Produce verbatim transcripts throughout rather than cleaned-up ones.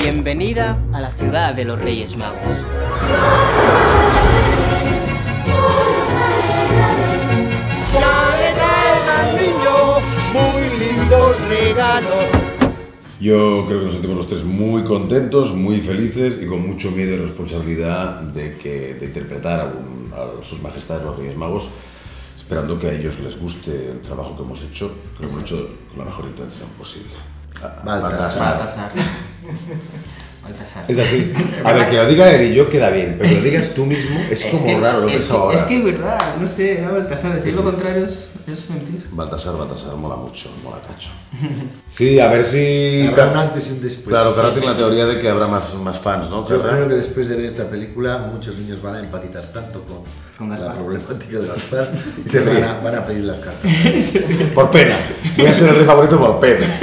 Bienvenida a la ciudad de los Reyes Magos. Yo creo que nos sentimos los tres muy contentos, muy felices y con mucho miedo y responsabilidad de, que, de interpretar a, un, a sus majestades los Reyes Magos, esperando que a ellos les guste el trabajo que hemos hecho, que Exacto. hemos hecho con la mejor intención posible. Baltasar. Baltasar. Baltasar. Es así. A ver, que lo diga él y yo queda bien, pero que lo digas tú mismo es, es como que, raro lo que es ahora. Es que es verdad, no sé, a Baltasar, decir sí, sí. lo contrario es, es mentir. Baltasar, Baltasar, mola mucho, mola cacho. Sí, a ver si... Habrá un antes y un después. Claro, sí, claro, sí, tengo sí, la teoría sí. de que habrá más, más fans, ¿no? Yo creo que después de ver esta película muchos niños van a empatizar tanto con, ¿Con la Gaspar? problemática de Gaspar y se van a, van a pedir las cartas. Por pena, voy a ser el rey favorito por pena.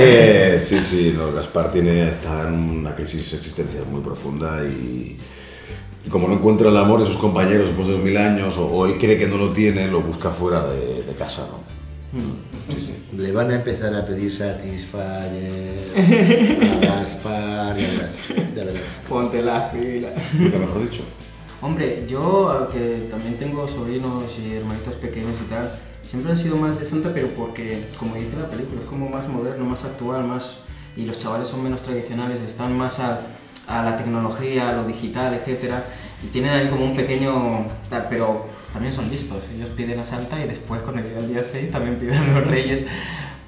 Eh, sí, sí, no, Gaspar tiene, está en una crisis existencial muy profunda y, y como no encuentra el amor de sus compañeros después de dos mil años o, o él cree que no lo tiene, lo busca fuera de, de casa, ¿no? Sí, sí. Le van a empezar a pedir Satisfyer, a Gaspar, y a verás, ya verás. Ponte las pilas. Nunca mejor dicho. Hombre, yo que también tengo sobrinos y hermanitos pequeños y tal, siempre han sido más de santa, pero porque, como dice la película, es como más moderno, más actual, más... y los chavales son menos tradicionales, están más a, a la tecnología, a lo digital, etcétera. Y tienen ahí como un pequeño... pero también son listos, ellos piden a Santa y después con el día seis también piden a los Reyes.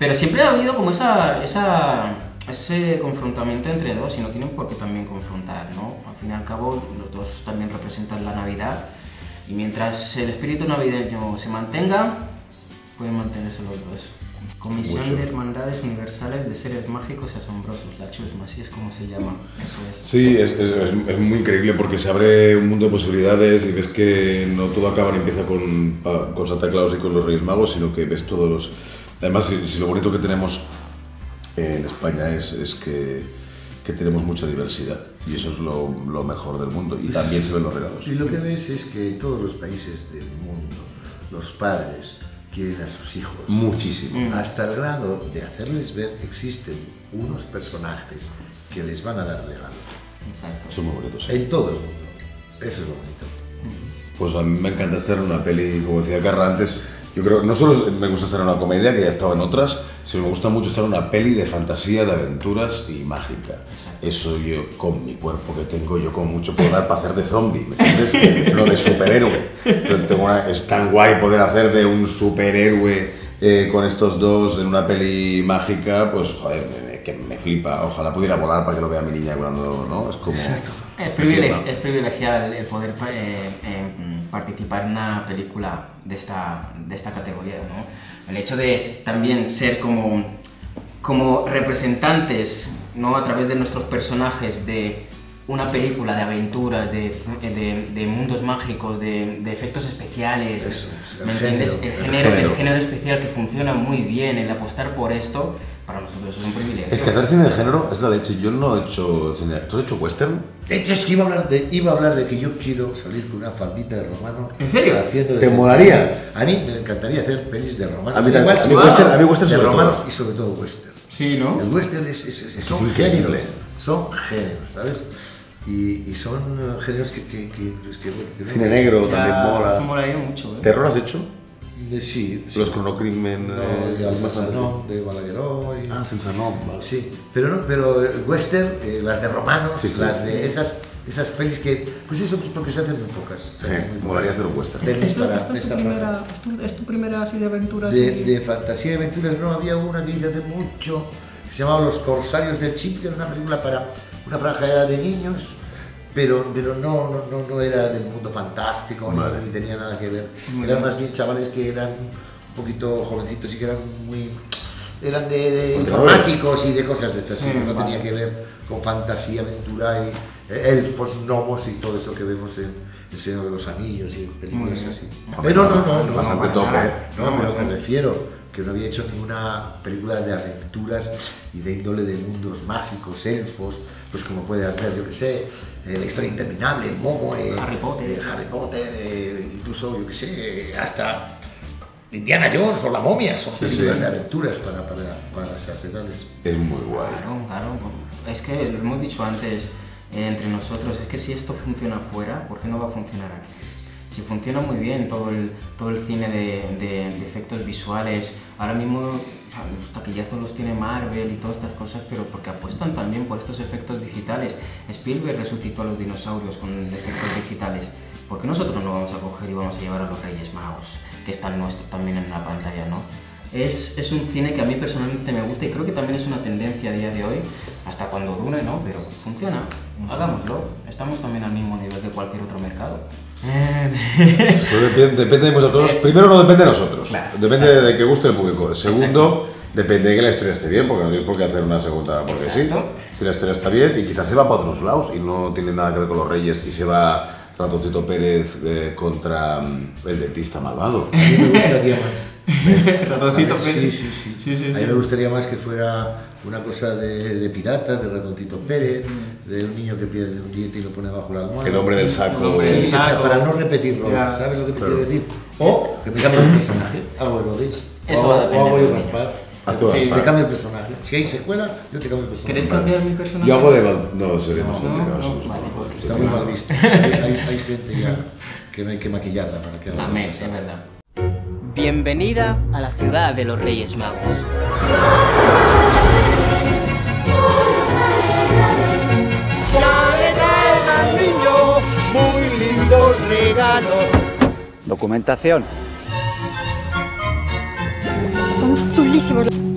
Pero siempre ha habido como esa, esa, ese confrontamiento entre dos y no tienen por qué también confrontar, ¿no? Al fin y al cabo, los dos también representan la Navidad y mientras el espíritu navideño se mantenga, pueden mantenerse los dos. Comisión Hueso. de Hermandades Universales de Seres Mágicos y Asombrosos, la chusma, así es como se llama. Eso es. Sí, es, es, es muy increíble porque se abre un mundo de posibilidades y ves que no todo acaba y empieza con, con Santa Claus y con los Reyes Magos, sino que ves todos los... Además, si, si lo bonito que tenemos en España es, es que, que tenemos mucha diversidad y eso es lo, lo mejor del mundo y también se ven los regalos. Y lo que ves es que en todos los países del mundo, los padres quieren a sus hijos. Muchísimo. Hasta el grado de hacerles ver que existen unos personajes que les van a dar regalos. Exacto. Son muy bonitos. Sí. En todo el mundo. Eso es lo bonito. Pues a mí me encanta estar en una peli, como decía Carra antes, yo creo que no solo me gusta estar en una comedia, que ya he estado en otras, sino me gusta mucho estar en una peli de fantasía, de aventuras y mágica. Exacto. Eso yo, con mi cuerpo que tengo, yo como mucho puedo dar para hacer de zombie, ¿me sientes? No, de superhéroe. Entonces, tengo una, es tan guay poder hacer de un superhéroe eh, con estos dos en una peli mágica, pues joder, me, que me flipa. Ojalá pudiera volar para que lo vea mi niña cuando, ¿no? Es como... Exacto. Es, privilegi es privilegiar el poder eh, eh, participar en una película de esta, de esta categoría, ¿no? El hecho de también ser como, como representantes, ¿no? A través de nuestros personajes de una película de aventuras, de, de, de mundos mágicos, de, de efectos especiales. Eso, el ¿me género, entiendes? El, el, género, género. el género especial que funciona muy bien, el apostar por esto, para nosotros es un privilegio. Es que hacer cine de género es la leche. Yo no he hecho cine. ¿Tú has hecho western? Es que iba a hablar de, iba a hablar de que yo quiero salir con una faldita de romano. ¿En serio? Haciendo de ¿Te molaría? A mí me encantaría hacer pelis de romano. A mí también. A mí western, a mí western de romanos todo. Y sobre todo western. Sí, ¿no? El western es, es, es, es son géneros. Son géneros, ¿sabes? Y, y son géneros que... que, que, que, bueno, que cine no, negro ya, también mola. Eso molaría mucho, ¿eh? ¿Terror has hecho? De, sí, sí. Los cronocrimen... No, de Almanzanón, de Balagueró... Y... Ah, Almanzanón, vale. Sí, pero, no, pero el western, eh, las de romanos, sí, sí, las de sí. esas, esas pelis que... Pues eso, pues porque se hacen muy pocas. Se hacen sí, muy molaría hacer un western. ¿Es, es, para, esta es, tu primera, es, tu, ¿Es tu primera así de aventuras? De, y... de fantasía y aventuras, no, había una que hice hace mucho, que se llamaba Los Corsarios del Chip, que era una película para una franja de edad de niños, pero, pero no, no, no era del mundo fantástico, ni, ni tenía nada que ver. Muy eran bien. Más bien chavales que eran un poquito jovencitos y que eran muy... eran de, de informáticos y de cosas de estas, mm, no vale. tenía que ver con fantasía, aventura, y elfos, gnomos y todo eso que vemos en El Señor de los Anillos y películas así. Pero no, no, no, bastante no, tope. No, no, pero me refiero que no había hecho ninguna película de aventuras y de índole de mundos mágicos, elfos, pues como puedes ver, yo que sé, eh, La Historia Interminable, el Momo, eh, Harry Potter, eh, Harry Potter eh, incluso, yo que sé, eh, hasta de Indiana Jones o La Momia, son sí, películas sí. de aventuras para, para, para esas edades. Es muy guay. Claro, claro. Es que lo hemos dicho antes eh, entre nosotros, es que si esto funciona fuera, ¿por qué no va a funcionar aquí? Si funciona muy bien todo el, todo el cine de, de, de efectos visuales, ahora mismo o sea, los taquillazos los tiene Marvel y todas estas cosas, pero porque apuestan también por estos efectos digitales. Spielberg resucitó a los dinosaurios con efectos digitales. ¿Por qué nosotros no vamos a coger y vamos a llevar a los Reyes Magos, que están nuestro, también en la pantalla, ¿no? Es, es un cine que a mí personalmente me gusta y creo que también es una tendencia a día de hoy, hasta cuando dure, ¿no? Pero funciona, hagámoslo. Estamos también al mismo nivel de cualquier otro mercado. depende, depende de nosotros. Primero no depende de nosotros, claro, depende exacto. de que guste el público. Segundo, exacto. depende de que la historia esté bien, porque no tienes por qué hacer una segunda porque exacto. sí. Si la historia está bien y quizás se va para otros lados y no tiene nada que ver con los Reyes y se va Ratoncito Pérez eh, contra el dentista malvado. A mí me gustaría más. Ratoncito Pérez. Sí, sí, sí. sí, sí, sí. A mí me gustaría más que fuera una cosa de, de piratas, de Ratoncito Pérez, de un niño que pierde un diente y lo pone bajo la almohada. El hombre del saco. El hombre del saco. Sí, o sea, para no repetirlo, yeah. ¿sabes lo que te claro. quiero decir? O que me cambie el personaje. Algo de Rodríguez. Eso va a depender de Gaspar. Actual, sí, te cambio el personaje. Si hay secuela, yo te cambio el personaje. ¿Querés cambiar vale. mi personaje? Yo hago de Baltasar. No, sería más complicado. No, no, no, vale. Está muy mal visto. Hay, hay, hay gente ya que no hay que maquillarla para que haga. Amén, es verdad. Bienvenida a la ciudad de los Reyes Magos. Ya le traen al niño muy lindos regalos. Documentación. Son chulísimos.